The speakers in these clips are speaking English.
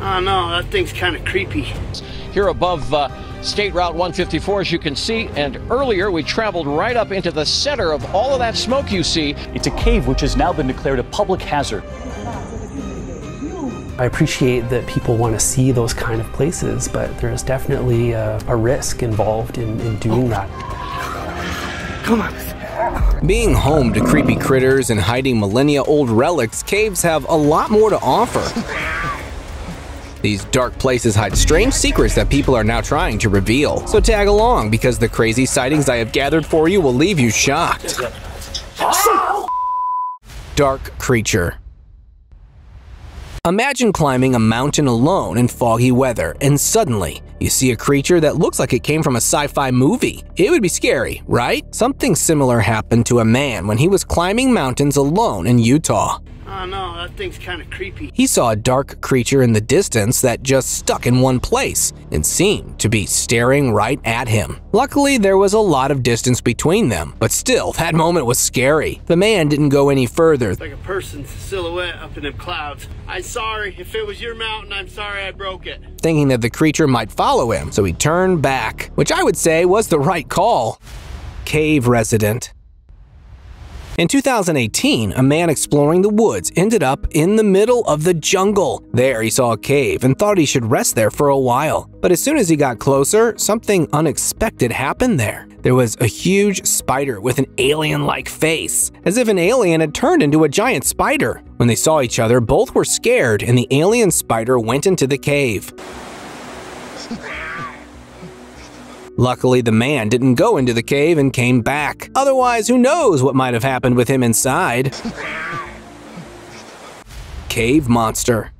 Oh no, that thing's kind of creepy. Here above State Route 154, as you can see, and earlier we traveled right up into the center of all of that smoke you see. It's a cave which has now been declared a public hazard. I appreciate that people want to see those kind of places, but there's definitely a risk involved in doing that. Come on. Being home to creepy critters and hiding millennia-old relics, caves have a lot more to offer. These dark places hide strange secrets that people are now trying to reveal. So tag along, because the crazy sightings I have gathered for you will leave you shocked. Dark creature. Imagine climbing a mountain alone in foggy weather, and suddenly, you see a creature that looks like it came from a sci-fi movie. It would be scary, right? Something similar happened to a man when he was climbing mountains alone in Utah. Oh no, that thing's kind of creepy. He saw a dark creature in the distance that just stuck in one place and seemed to be staring right at him. Luckily, there was a lot of distance between them, but still, that moment was scary. The man didn't go any further. It's like a person's silhouette up in the clouds. I'm sorry, if it was your mountain, I'm sorry I broke it. Thinking that the creature might follow him, so he turned back, which I would say was the right call. Cave resident. In 2018, a man exploring the woods ended up in the middle of the jungle. There he saw a cave and thought he should rest there for a while. But as soon as he got closer, something unexpected happened there. There was a huge spider with an alien-like face, as if an alien had turned into a giant spider. When they saw each other, both were scared, and the alien spider went into the cave. Luckily, the man didn't go into the cave and came back. Otherwise, who knows what might have happened with him inside. Cave monster.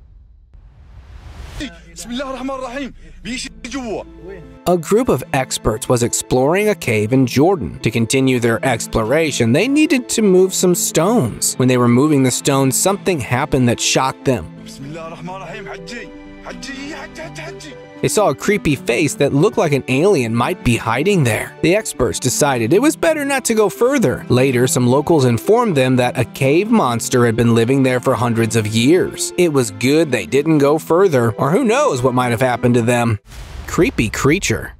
A group of experts was exploring a cave in Jordan. To continue their exploration, they needed to move some stones. When they were moving the stones, something happened that shocked them. They saw a creepy face that looked like an alien might be hiding there. The experts decided it was better not to go further. Later, some locals informed them that a cave monster had been living there for hundreds of years. It was good they didn't go further, or who knows what might have happened to them. Creepy creature.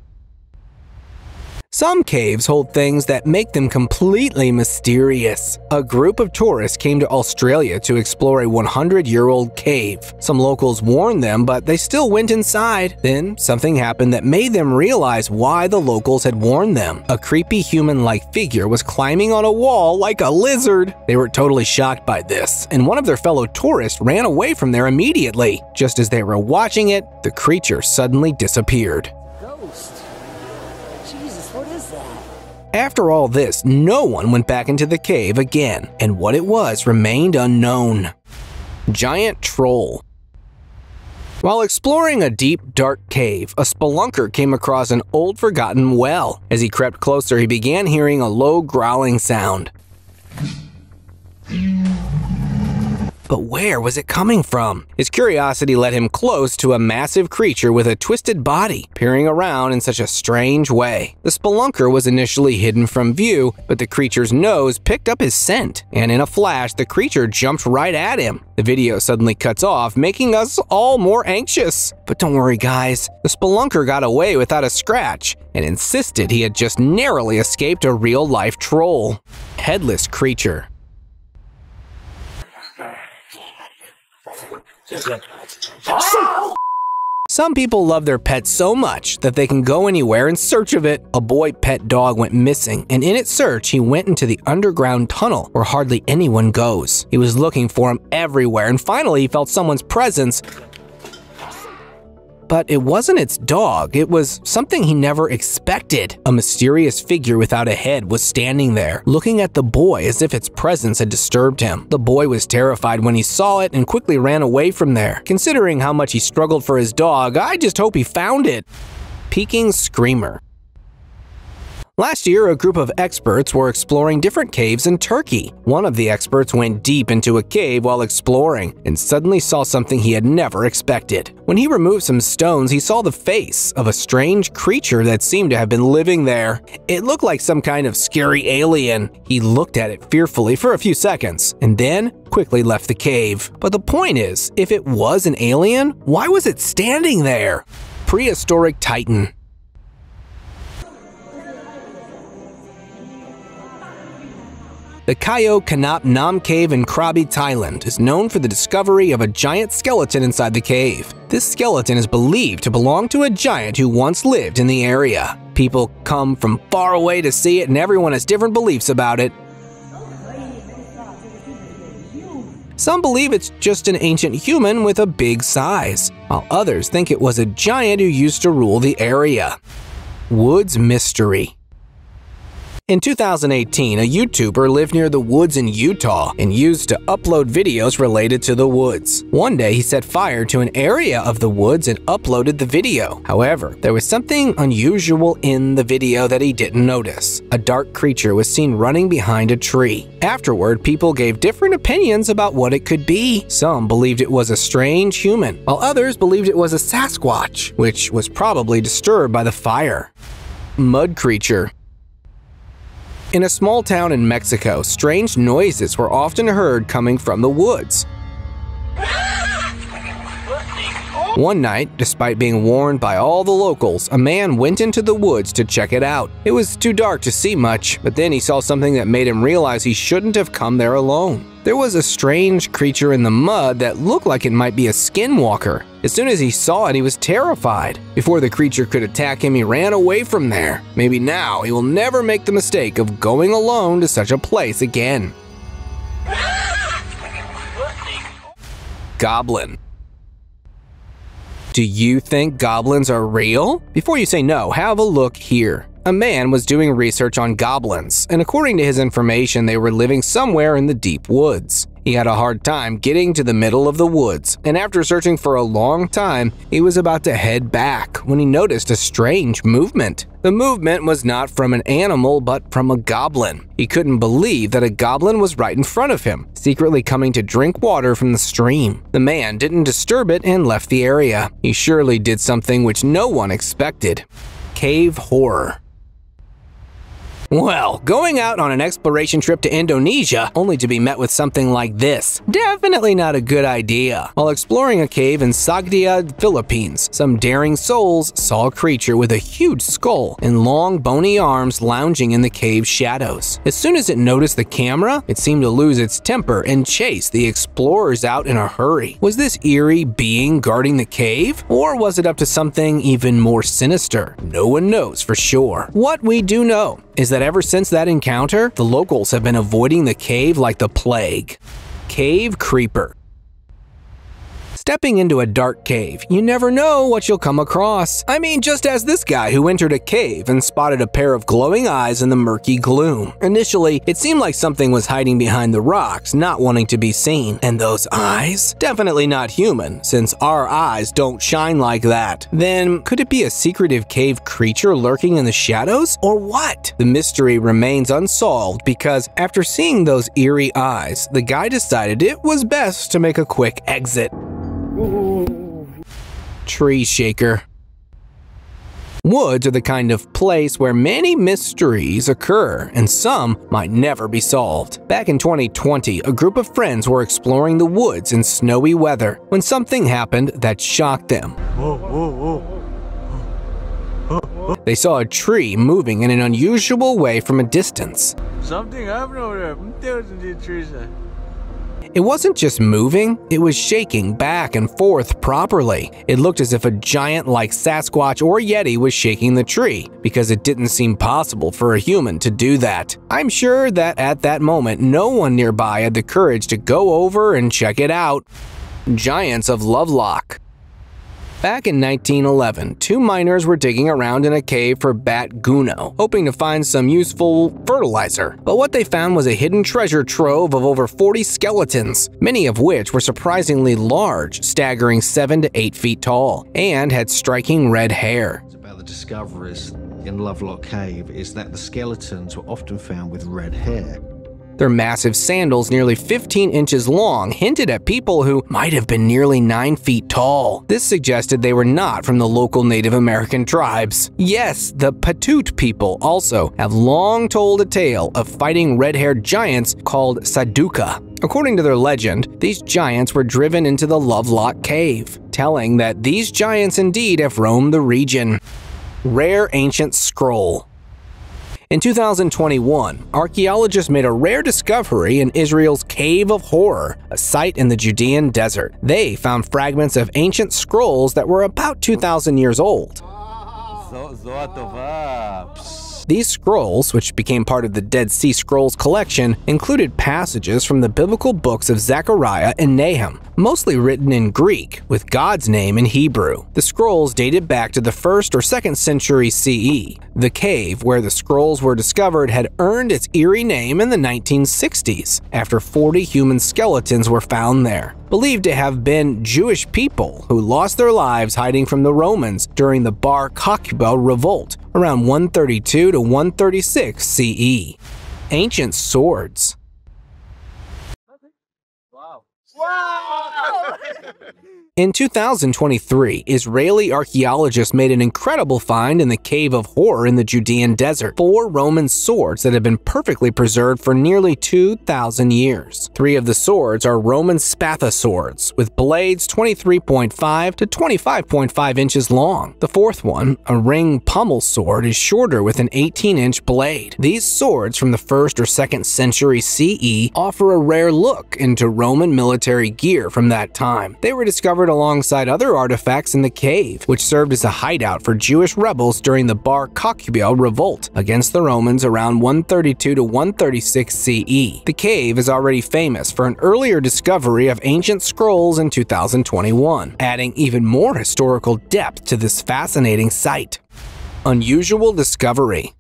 Some caves hold things that make them completely mysterious. A group of tourists came to Australia to explore a 100-year-old cave. Some locals warned them, but they still went inside. Then, something happened that made them realize why the locals had warned them. A creepy human-like figure was climbing on a wall like a lizard. They were totally shocked by this, and one of their fellow tourists ran away from there immediately. Just as they were watching it, the creature suddenly disappeared. After all this, no one went back into the cave again, and what it was remained unknown. Giant troll. While exploring a deep, dark cave, a spelunker came across an old, forgotten well. As he crept closer, he began hearing a low, growling sound. But where was it coming from? His curiosity led him close to a massive creature with a twisted body, peering around in such a strange way. The spelunker was initially hidden from view, but the creature's nose picked up his scent, and in a flash, the creature jumped right at him. The video suddenly cuts off, making us all more anxious. But don't worry, guys. The spelunker got away without a scratch and insisted he had just narrowly escaped a real-life troll. Headless creature. Some people love their pets so much that they can go anywhere in search of it. A boy pet dog went missing, and in its search, he went into the underground tunnel where hardly anyone goes. He was looking for him everywhere, and finally he felt someone's presence. But it wasn't its dog, it was something he never expected. A mysterious figure without a head was standing there, looking at the boy as if its presence had disturbed him. The boy was terrified when he saw it and quickly ran away from there. Considering how much he struggled for his dog, I just hope he found it. Peking screamer. Last year, a group of experts were exploring different caves in Turkey. One of the experts went deep into a cave while exploring and suddenly saw something he had never expected. When he removed some stones, he saw the face of a strange creature that seemed to have been living there. It looked like some kind of scary alien. He looked at it fearfully for a few seconds and then quickly left the cave. But the point is, if it was an alien, why was it standing there? Prehistoric Titan. The Khao Khanap Nam Cave in Krabi, Thailand is known for the discovery of a giant skeleton inside the cave. This skeleton is believed to belong to a giant who once lived in the area. People come from far away to see it, and everyone has different beliefs about it. Some believe it's just an ancient human with a big size, while others think it was a giant who used to rule the area. Woods Mystery. In 2018, a YouTuber lived near the woods in Utah and used to upload videos related to the woods. One day, he set fire to an area of the woods and uploaded the video. However, there was something unusual in the video that he didn't notice. A dark creature was seen running behind a tree. Afterward, people gave different opinions about what it could be. Some believed it was a strange human, while others believed it was a Sasquatch, which was probably disturbed by the fire. Mud Creature. In a small town in Mexico, strange noises were often heard coming from the woods. One night, despite being warned by all the locals, a man went into the woods to check it out. It was too dark to see much, but then he saw something that made him realize he shouldn't have come there alone. There was a strange creature in the mud that looked like it might be a skinwalker. As soon as he saw it, he was terrified. Before the creature could attack him, he ran away from there. Maybe now he will never make the mistake of going alone to such a place again. Goblin. Do you think goblins are real? Before you say no, have a look here. A man was doing research on goblins, and according to his information, they were living somewhere in the deep woods. He had a hard time getting to the middle of the woods, and after searching for a long time, he was about to head back when he noticed a strange movement. The movement was not from an animal, but from a goblin. He couldn't believe that a goblin was right in front of him, secretly coming to drink water from the stream. The man didn't disturb it and left the area. He surely did something which no one expected. Cave horror. Well, going out on an exploration trip to Indonesia only to be met with something like this. Definitely not a good idea. While exploring a cave in Sagada, Philippines, some daring souls saw a creature with a huge skull and long bony arms lounging in the cave's shadows. As soon as it noticed the camera, it seemed to lose its temper and chase the explorers out in a hurry. Was this eerie being guarding the cave? Or was it up to something even more sinister? No one knows for sure. What we do know is that ever since that encounter, the locals have been avoiding the cave like the plague. Cave Creeper. Stepping into a dark cave, you never know what you'll come across. I mean, just as this guy who entered a cave and spotted a pair of glowing eyes in the murky gloom. Initially, it seemed like something was hiding behind the rocks, not wanting to be seen. And those eyes? Definitely not human, since our eyes don't shine like that. Then, could it be a secretive cave creature lurking in the shadows, or what? The mystery remains unsolved because after seeing those eerie eyes, the guy decided it was best to make a quick exit. Tree shaker. Woods are the kind of place where many mysteries occur, and some might never be solved. Back in 2020, a group of friends were exploring the woods in snowy weather when something happened that shocked them. Whoa, whoa, whoa. They saw a tree moving in an unusual way from a distance. Something happened over there. It wasn't just moving, it was shaking back and forth properly. It looked as if a giant like Sasquatch or Yeti was shaking the tree, because it didn't seem possible for a human to do that. I'm sure that at that moment, no one nearby had the courage to go over and check it out. Giants of Lovelock. Back in 1911, two miners were digging around in a cave for bat guano, hoping to find some useful fertilizer. But what they found was a hidden treasure trove of over 40 skeletons, many of which were surprisingly large, staggering 7 to 8 feet tall, and had striking red hair. It's about the discoveries. in Lovelock Cave is that the skeletons were often found with red hair. Their massive sandals, nearly 15 inches long, hinted at people who might have been nearly 9 feet tall. This suggested they were not from the local Native American tribes. Yes, the Paiute people also have long told a tale of fighting red-haired giants called Saduka. According to their legend, these giants were driven into the Lovelock Cave, telling that these giants indeed have roamed the region. Rare ancient scroll. In 2021, archaeologists made a rare discovery in Israel's Cave of Horror, a site in the Judean Desert. They found fragments of ancient scrolls that were about 2,000 years old. These scrolls, which became part of the Dead Sea Scrolls collection, included passages from the biblical books of Zechariah and Nahum, mostly written in Greek, with God's name in Hebrew. The scrolls dated back to the 1st or 2nd century CE. The cave where the scrolls were discovered had earned its eerie name in the 1960s, after 40 human skeletons were found there, believed to have been Jewish people who lost their lives hiding from the Romans during the Bar Kokhba revolt around 132 to 136 CE. Ancient swords. Wow. In 2023, Israeli archaeologists made an incredible find in the Cave of Horror in the Judean Desert. 4 Roman swords that have been perfectly preserved for nearly 2,000 years. 3 of the swords are Roman spatha swords, with blades 23.5 to 25.5 inches long. The 4th one, a ring pommel sword, is shorter with an 18-inch blade. These swords from the 1st or 2nd century CE offer a rare look into Roman military gear from that time. They were discovered alongside other artifacts in the cave, which served as a hideout for Jewish rebels during the Bar Kokhba revolt against the Romans around 132 to 136 CE. The cave is already famous for an earlier discovery of ancient scrolls in 2021, adding even more historical depth to this fascinating site. Unusual discovery.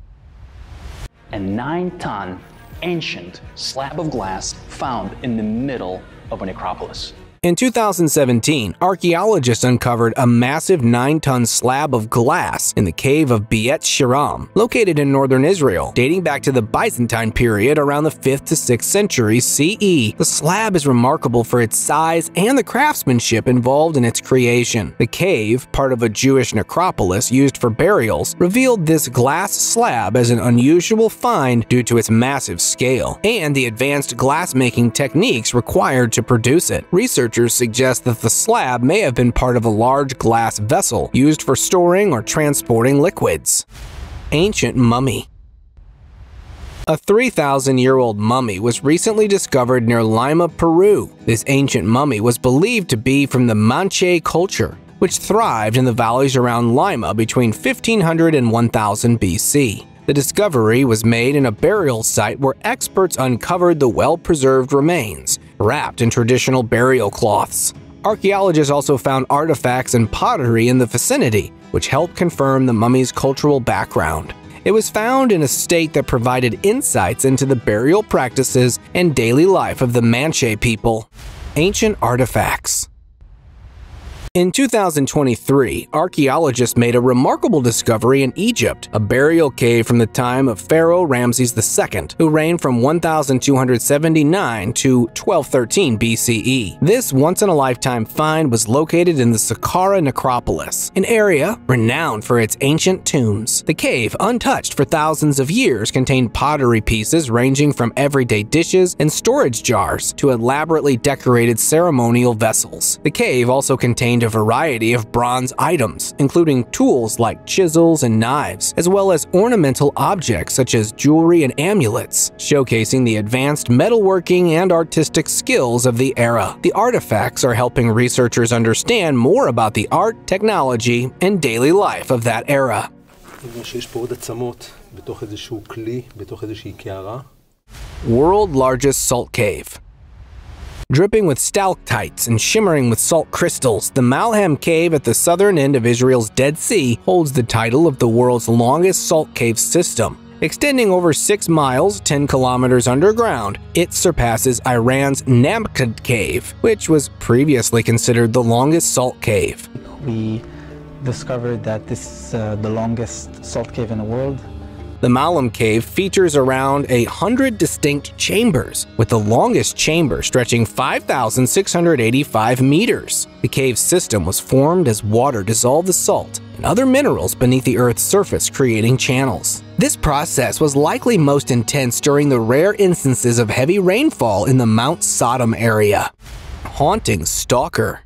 A 9-ton ancient slab of glass found in the middle of a necropolis. In 2017, archaeologists uncovered a massive 9-ton slab of glass in the cave of Beit Shearim, located in northern Israel, dating back to the Byzantine period around the 5th to 6th century CE. The slab is remarkable for its size and the craftsmanship involved in its creation. The cave, part of a Jewish necropolis used for burials, revealed this glass slab as an unusual find due to its massive scale and the advanced glassmaking techniques required to produce it. Researchers suggest that the slab may have been part of a large glass vessel used for storing or transporting liquids. Ancient mummy. A 3,000-year-old mummy was recently discovered near Lima, Peru. This ancient mummy was believed to be from the Moche culture, which thrived in the valleys around Lima between 1500 and 1000 BC. The discovery was made in a burial site where experts uncovered the well-preserved remains, wrapped in traditional burial cloths. Archaeologists also found artifacts and pottery in the vicinity, which helped confirm the mummy's cultural background. It was found in a state that provided insights into the burial practices and daily life of the Manche people. Ancient artifacts. In 2023, archaeologists made a remarkable discovery in Egypt, a burial cave from the time of Pharaoh Ramses II, who reigned from 1279 to 1213 BCE. This once-in-a-lifetime find was located in the Saqqara necropolis, an area renowned for its ancient tombs. The cave, untouched for thousands of years, contained pottery pieces ranging from everyday dishes and storage jars to elaborately decorated ceremonial vessels. The cave also contained a variety of bronze items, including tools like chisels and knives, as well as ornamental objects such as jewelry and amulets, showcasing the advanced metalworking and artistic skills of the era. The artifacts are helping researchers understand more about the art, technology, and daily life of that era. World's largest salt cave. Dripping with stalactites and shimmering with salt crystals, the Malham Cave at the southern end of Israel's Dead Sea holds the title of the world's longest salt cave system. Extending over 6 miles, 10 kilometers underground, it surpasses Iran's Namakdan Cave, which was previously considered the longest salt cave. We discovered that this is the longest salt cave in the world. The Malham Cave features around 100 distinct chambers, with the longest chamber stretching 5,685 meters. The cave system was formed as water dissolved the salt and other minerals beneath the Earth's surface, creating channels. This process was likely most intense during the rare instances of heavy rainfall in the Mount Sodom area. Haunting stalker.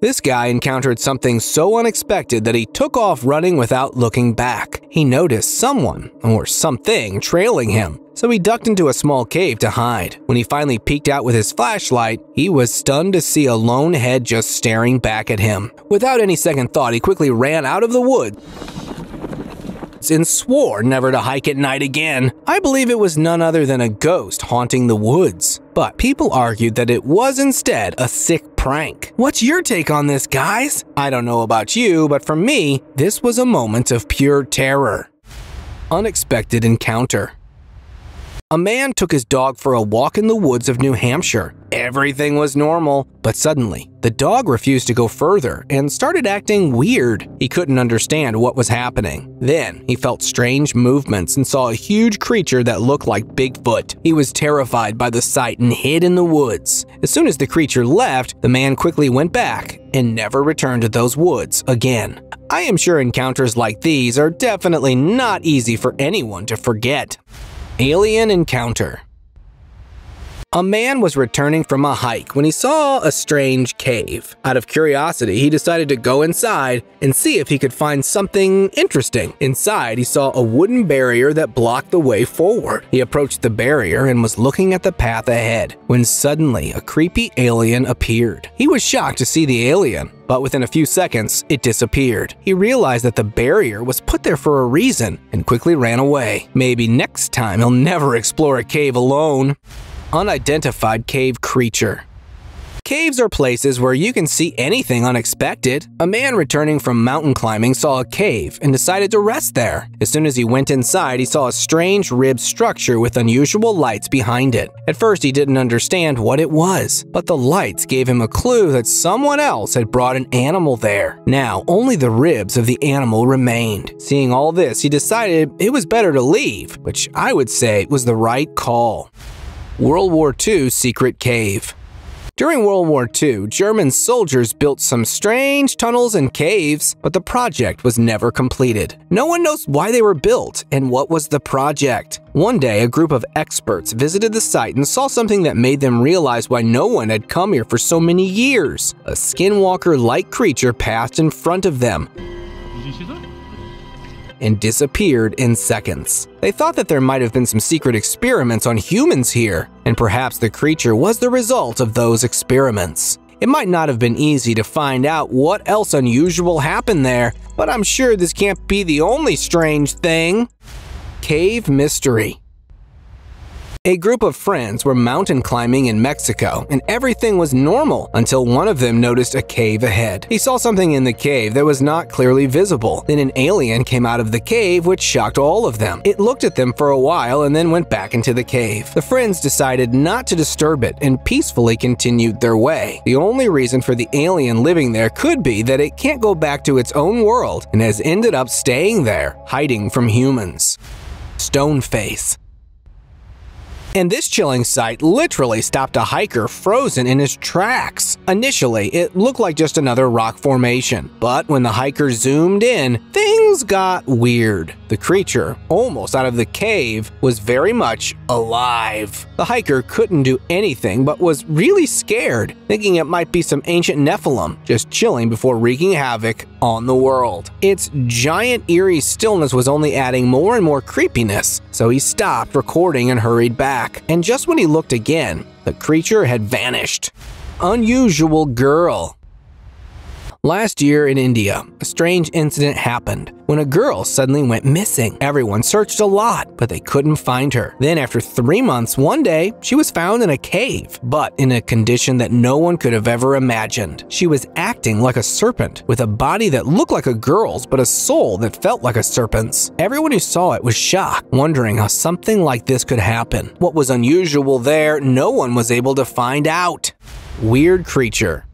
This guy encountered something so unexpected that he took off running without looking back. He noticed someone, or something, trailing him, so he ducked into a small cave to hide. When he finally peeked out with his flashlight, he was stunned to see a lone head just staring back at him. Without any second thought, he quickly ran out of the woods and swore never to hike at night again. I believe it was none other than a ghost haunting the woods, but people argued that it was instead a sick prank. What's your take on this, guys? I don't know about you, but for me, this was a moment of pure terror. Unexpected encounter. A man took his dog for a walk in the woods of New Hampshire. Everything was normal, but suddenly, the dog refused to go further and started acting weird. He couldn't understand what was happening. Then, he felt strange movements and saw a huge creature that looked like Bigfoot. He was terrified by the sight and hid in the woods. As soon as the creature left, the man quickly went back and never returned to those woods again. I am sure encounters like these are definitely not easy for anyone to forget. Alien encounter. A man was returning from a hike when he saw a strange cave. Out of curiosity, he decided to go inside and see if he could find something interesting. Inside, he saw a wooden barrier that blocked the way forward. He approached the barrier and was looking at the path ahead when suddenly a creepy alien appeared. He was shocked to see the alien, but within a few seconds, it disappeared. He realized that the barrier was put there for a reason and quickly ran away. Maybe next time he'll never explore a cave alone. Unidentified cave creature. Caves are places where you can see anything unexpected. A man returning from mountain climbing saw a cave and decided to rest there. As soon as he went inside, he saw a strange ribbed structure with unusual lights behind it. At first, he didn't understand what it was, but the lights gave him a clue that someone else had brought an animal there. Now, only the ribs of the animal remained. Seeing all this, he decided it was better to leave, which I would say was the right call. World War II secret cave. During World War II, German soldiers built some strange tunnels and caves, but the project was never completed. No one knows why they were built and what was the project. One day, a group of experts visited the site and saw something that made them realize why no one had come here for so many years. A skinwalker-like creature passed in front of them and disappeared in seconds. They thought that there might have been some secret experiments on humans here, and perhaps the creature was the result of those experiments. It might not have been easy to find out what else unusual happened there, but I'm sure this can't be the only strange thing. Cave mystery. A group of friends were mountain climbing in Mexico, and everything was normal until one of them noticed a cave ahead. He saw something in the cave that was not clearly visible. Then an alien came out of the cave, which shocked all of them. It looked at them for a while and then went back into the cave. The friends decided not to disturb it and peacefully continued their way. The only reason for the alien living there could be that it can't go back to its own world and has ended up staying there, hiding from humans. Stoneface. And this chilling sight literally stopped a hiker frozen in his tracks. Initially, it looked like just another rock formation, but when the hiker zoomed in, things got weird. The creature, almost out of the cave, was very much alive. The hiker couldn't do anything but was really scared, thinking it might be some ancient Nephilim, just chilling before wreaking havoc on the world. Its giant eerie stillness was only adding more and more creepiness, so he stopped recording and hurried back. And just when he looked again, the creature had vanished. Unusual girl. Last year in India, a strange incident happened when a girl suddenly went missing. Everyone searched a lot, but they couldn't find her. Then after 3 months, one day, she was found in a cave, but in a condition that no one could have ever imagined. She was acting like a serpent, with a body that looked like a girl's, but a soul that felt like a serpent's. Everyone who saw it was shocked, wondering how something like this could happen. What was unusual there, no one was able to find out. Weird creature.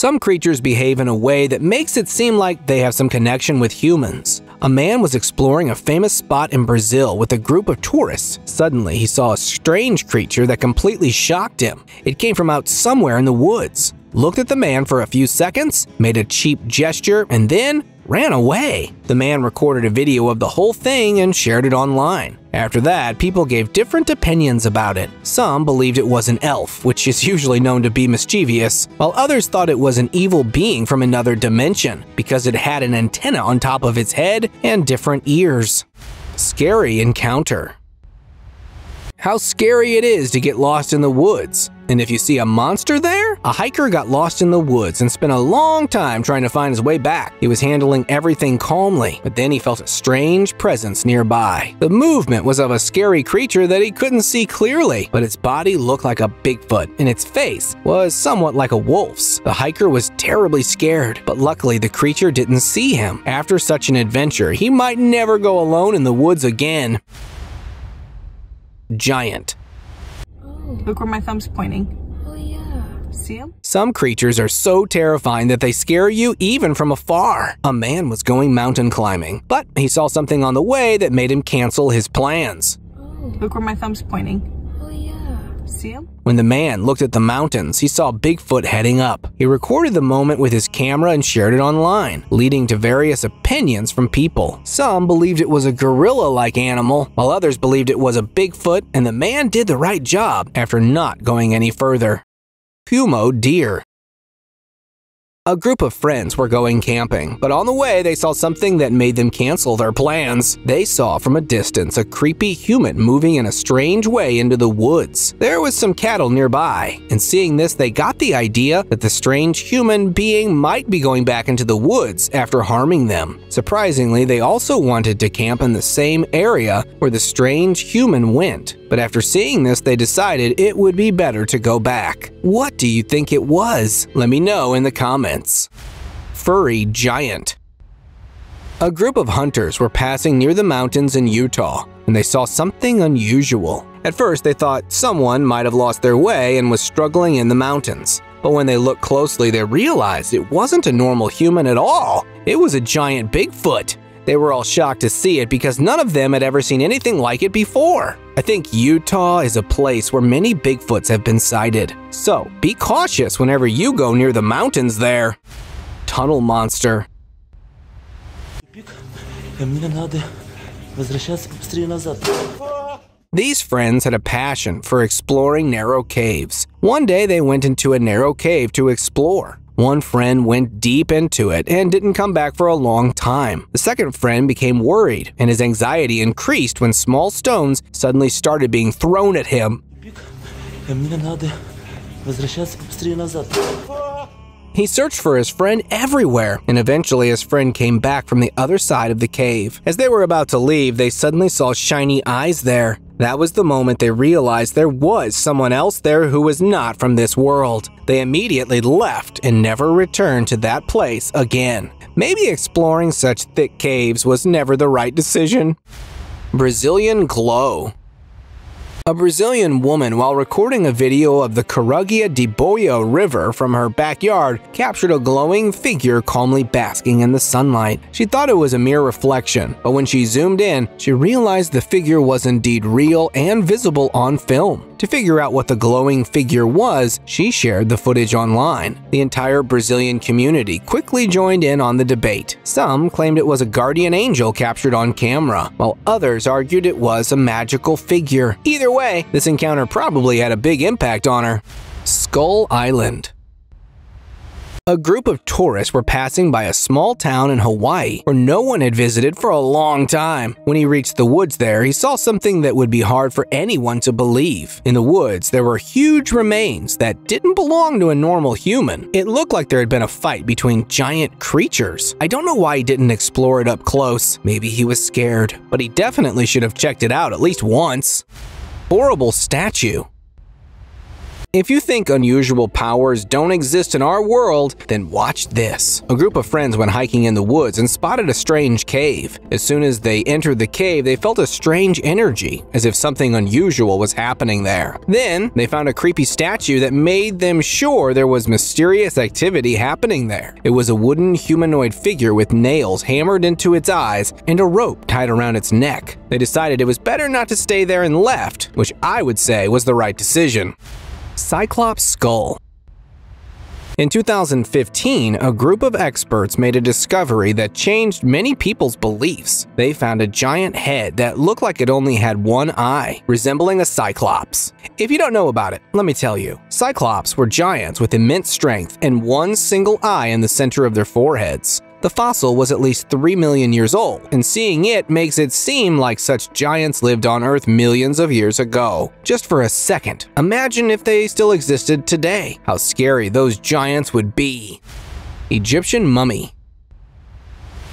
Some creatures behave in a way that makes it seem like they have some connection with humans. A man was exploring a famous spot in Brazil with a group of tourists. Suddenly, he saw a strange creature that completely shocked him. It came from out somewhere in the woods, looked at the man for a few seconds, made a cheap gesture, and then ran away. The man recorded a video of the whole thing and shared it online. After that, people gave different opinions about it. Some believed it was an elf, which is usually known to be mischievous, while others thought it was an evil being from another dimension because it had an antenna on top of its head and different ears. Scary encounter. How scary it is to get lost in the woods. And if you see a monster there? A hiker got lost in the woods and spent a long time trying to find his way back. He was handling everything calmly, but then he felt a strange presence nearby. The movement was of a scary creature that he couldn't see clearly, but its body looked like a Bigfoot, and its face was somewhat like a wolf's. The hiker was terribly scared, but luckily the creature didn't see him. After such an adventure, he might never go alone in the woods again. Giant. Look where my thumb's pointing. Oh yeah. See him? Some creatures are so terrifying that they scare you even from afar. A man was going mountain climbing, but he saw something on the way that made him cancel his plans. Oh. Look where my thumb's pointing. Oh yeah. See him? When the man looked at the mountains, he saw Bigfoot heading up. He recorded the moment with his camera and shared it online, leading to various opinions from people. Some believed it was a gorilla-like animal, while others believed it was a Bigfoot, and the man did the right job after not going any further. Pumo deer. A group of friends were going camping, but on the way they saw something that made them cancel their plans. They saw from a distance a creepy human moving in a strange way into the woods. There was some cattle nearby, and seeing this they got the idea that the strange human being might be going back into the woods after harming them. Surprisingly, they also wanted to camp in the same area where the strange human went, but after seeing this they decided it would be better to go back. What do you think it was? Let me know in the comments. Furry giant. A group of hunters were passing near the mountains in Utah, and they saw something unusual. At first, they thought someone might have lost their way and was struggling in the mountains. But when they looked closely, they realized it wasn't a normal human at all. It was a giant Bigfoot. They were all shocked to see it because none of them had ever seen anything like it before. I think Utah is a place where many Bigfoots have been sighted, so be cautious whenever you go near the mountains there. Tunnel monster. These friends had a passion for exploring narrow caves. One day they went into a narrow cave to explore. One friend went deep into it and didn't come back for a long time. The second friend became worried, and his anxiety increased when small stones suddenly started being thrown at him. He searched for his friend everywhere, and eventually his friend came back from the other side of the cave. As they were about to leave, they suddenly saw shiny eyes there. That was the moment they realized there was someone else there who was not from this world. They immediately left and never returned to that place again. Maybe exploring such thick caves was never the right decision. Brazilian glow. A Brazilian woman, while recording a video of the Correia de Boio River from her backyard, captured a glowing figure calmly basking in the sunlight. She thought it was a mere reflection, but when she zoomed in, she realized the figure was indeed real and visible on film. To figure out what the glowing figure was, she shared the footage online. The entire Brazilian community quickly joined in on the debate. Some claimed it was a guardian angel captured on camera, while others argued it was a magical figure. Either way, this encounter probably had a big impact on her. Skull Island. A group of tourists were passing by a small town in Hawaii where no one had visited for a long time. When he reached the woods there, he saw something that would be hard for anyone to believe. In the woods, there were huge remains that didn't belong to a normal human. It looked like there had been a fight between giant creatures. I don't know why he didn't explore it up close. Maybe he was scared, but he definitely should have checked it out at least once. Horrible statue. If you think unusual powers don't exist in our world, then watch this. A group of friends went hiking in the woods and spotted a strange cave. As soon as they entered the cave, they felt a strange energy, as if something unusual was happening there. Then, they found a creepy statue that made them sure there was mysterious activity happening there. It was a wooden humanoid figure with nails hammered into its eyes and a rope tied around its neck. They decided it was better not to stay there and left, which I would say was the right decision. Cyclops Skull. In 2015, a group of experts made a discovery that changed many people's beliefs. They found a giant head that looked like it only had one eye, resembling a cyclops. If you don't know about it, let me tell you. Cyclops were giants with immense strength and one single eye in the center of their foreheads. The fossil was at least 3 million years old, and seeing it makes it seem like such giants lived on Earth millions of years ago. Just for a second, imagine if they still existed today, how scary those giants would be. Egyptian Mummy.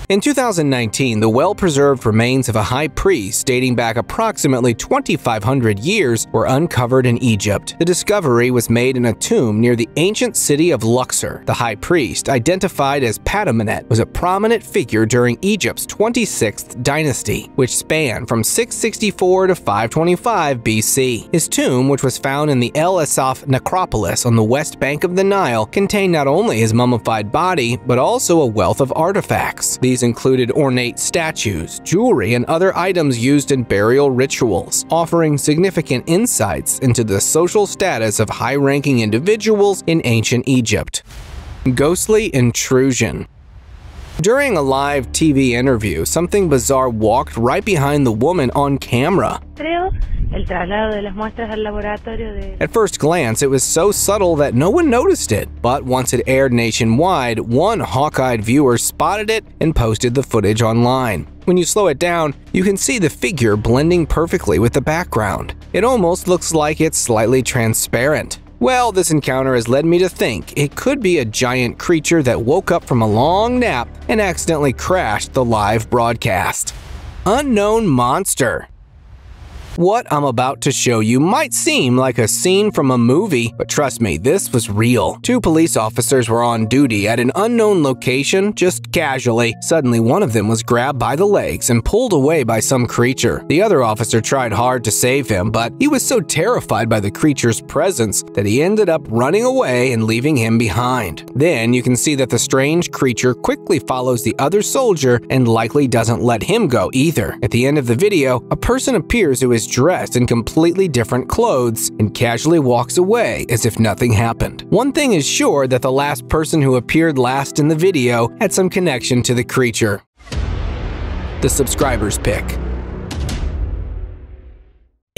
In 2019, the well-preserved remains of a high priest dating back approximately 2,500 years were uncovered in Egypt. The discovery was made in a tomb near the ancient city of Luxor. The high priest, identified as Ptahmenet, was a prominent figure during Egypt's 26th dynasty, which spanned from 664 to 525 BC. His tomb, which was found in the El Asaf necropolis on the west bank of the Nile, contained not only his mummified body, but also a wealth of artifacts. These included ornate statues, jewelry, and other items used in burial rituals, offering significant insights into the social status of high-ranking individuals in ancient Egypt. Ghostly Intrusion. During a live TV interview, something bizarre walked right behind the woman on camera. At first glance, it was so subtle that no one noticed it, but once it aired nationwide, one hawk-eyed viewer spotted it and posted the footage online. When you slow it down, you can see the figure blending perfectly with the background. It almost looks like it's slightly transparent. Well, this encounter has led me to think it could be a giant creature that woke up from a long nap and accidentally crashed the live broadcast. Unknown Monster. What I'm about to show you might seem like a scene from a movie, but trust me, this was real. Two police officers were on duty at an unknown location, just casually. Suddenly, one of them was grabbed by the legs and pulled away by some creature. The other officer tried hard to save him, but he was so terrified by the creature's presence that he ended up running away and leaving him behind. Then, you can see that the strange creature quickly follows the other soldier and likely doesn't let him go either. At the end of the video, a person appears who is dressed in completely different clothes and casually walks away as if nothing happened. One thing is sure, that the last person who appeared last in the video had some connection to the creature. The subscriber's pick.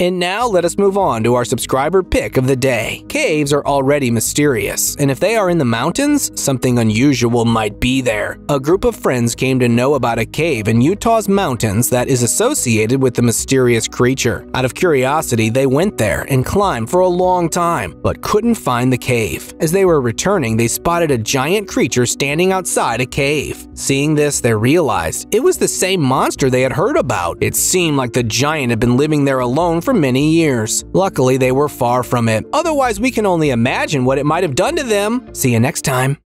And now let us move on to our subscriber pick of the day. Caves are already mysterious, and if they are in the mountains, something unusual might be there. A group of friends came to know about a cave in Utah's mountains that is associated with the mysterious creature. Out of curiosity, they went there and climbed for a long time, but couldn't find the cave. As they were returning, they spotted a giant creature standing outside a cave. Seeing this, they realized it was the same monster they had heard about. It seemed like the giant had been living there alone for many years. Luckily, they were far from it. Otherwise, we can only imagine what it might have done to them. See you next time.